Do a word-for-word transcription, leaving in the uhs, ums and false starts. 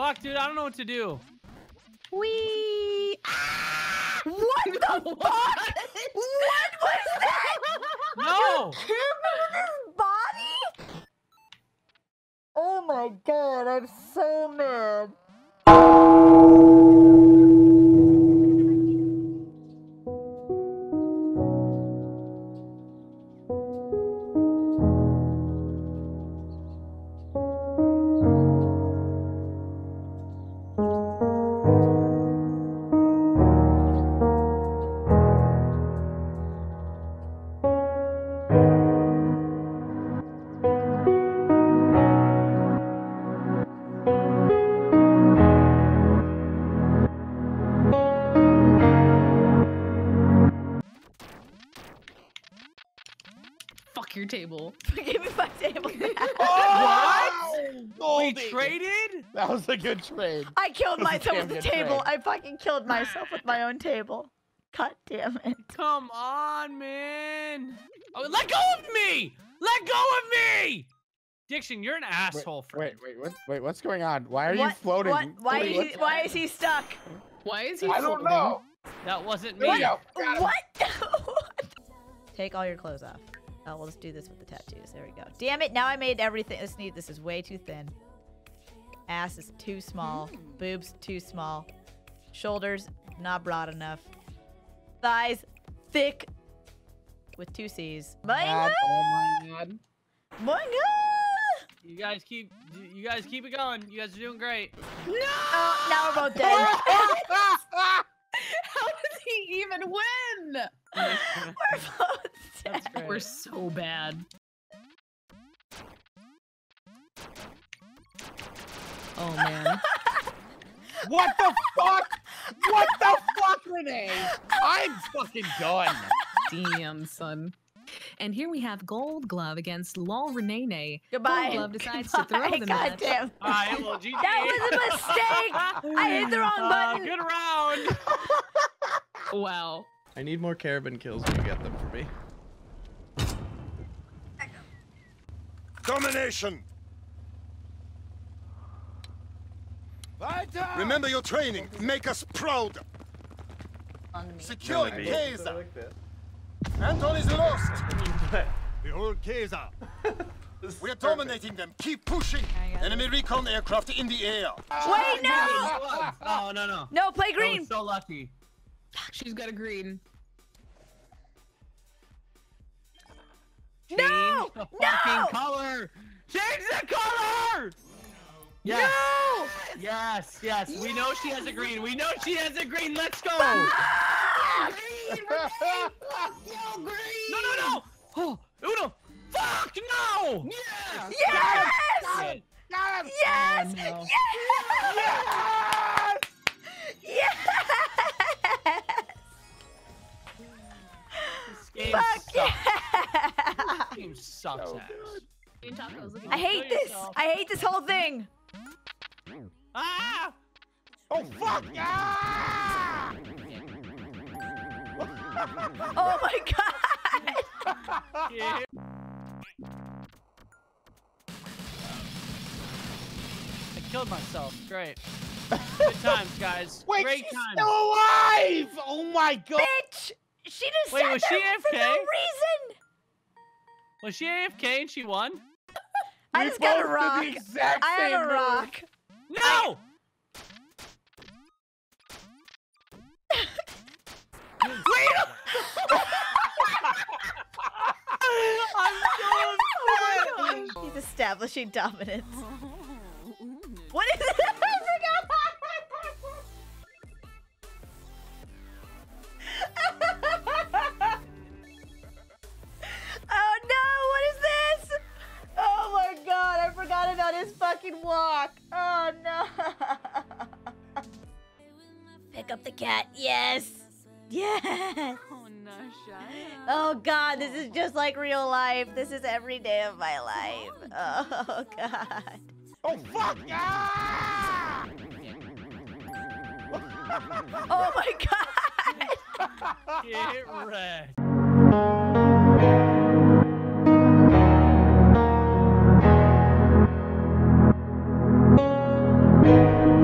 Fuck, dude, I don't know what to do. Wee! Ah! What the fuck? What was that? No! You remember this body? Oh my god, I'm so mad. Your table. Give me my table. Oh, what? We traded? That was a good trade. I killed myself with the table. Trade. I fucking killed myself with my own table. God damn it. Come on, man. Oh, let go of me! Let go of me! Dixon, you're an asshole. Wait, wait, wait, what, wait, what's going on? Why are what, you floating? What, why, wait, is he, why is he stuck? Why is he I floating? I don't know. That wasn't me. What? What? Take all your clothes off. Oh, we'll just do this with the tattoos. There we go. Damn it! Now I made everything. This need. This is way too thin. Ass is too small. Mm. Boobs too small. Shoulders not broad enough. Thighs thick with two C's. My god, god. Oh my god! My god! You guys keep. You guys keep it going. You guys are doing great. No! Oh, now we're both dead. How does he even win? We're both dead. We're so bad. Oh man. What the fuck? What the fuck, Renee? I'm fucking done. Damn, son. And here we have Gold Glove against Lol Renee. Goodbye. Gold Glove decides Goodbye. to throw the God match. Damn. Right, well, G G. That was a mistake. I hit the wrong button. Uh, good round. Wow. I need more caravan kills when you get them for me. Domination. Remember your training. Make us proud. Secure Kayser. Anton is lost. Behold Kayser. We're dominating them. Keep pushing. Enemy recon aircraft in the air. Wait, no! Oh no no. No, play green. So lucky. She's got a green. Change no! the fucking no! color! Change the color! Yes. No! Yes, yes, yes. We know she has a green. We know she has a green. Let's go! Ah! Green, green. Fuck you, green! No, no, no! Oh, Uno! Fuck no! Yes! Yes! Yes! Yes! Yes! Yes! Yes! Yes! Yes! Game Fuck sucks. Yeah! This game sucks so ass. I hate this! I hate this whole thing! Ah! Oh fuck! Ah! Oh my god! Yeah. I killed myself. Great. Good times, guys. Wait, Great she's times. still alive! Oh my god! Bitch! She just Wait, sat was there she for A F K? No reason! Was she A F K and she won? I we just got a rock. The exact I same had a move. rock. No! Wait! I'm so upset! He's establishing dominance. What is it? I forgot! His fucking walk. Oh no. Pick up the cat. Yes. Yes. Oh no, Oh god, this is just like real life. This is every day of my life. Oh god. Oh fuck. Ah! Oh my god. Get wrecked. Thank you.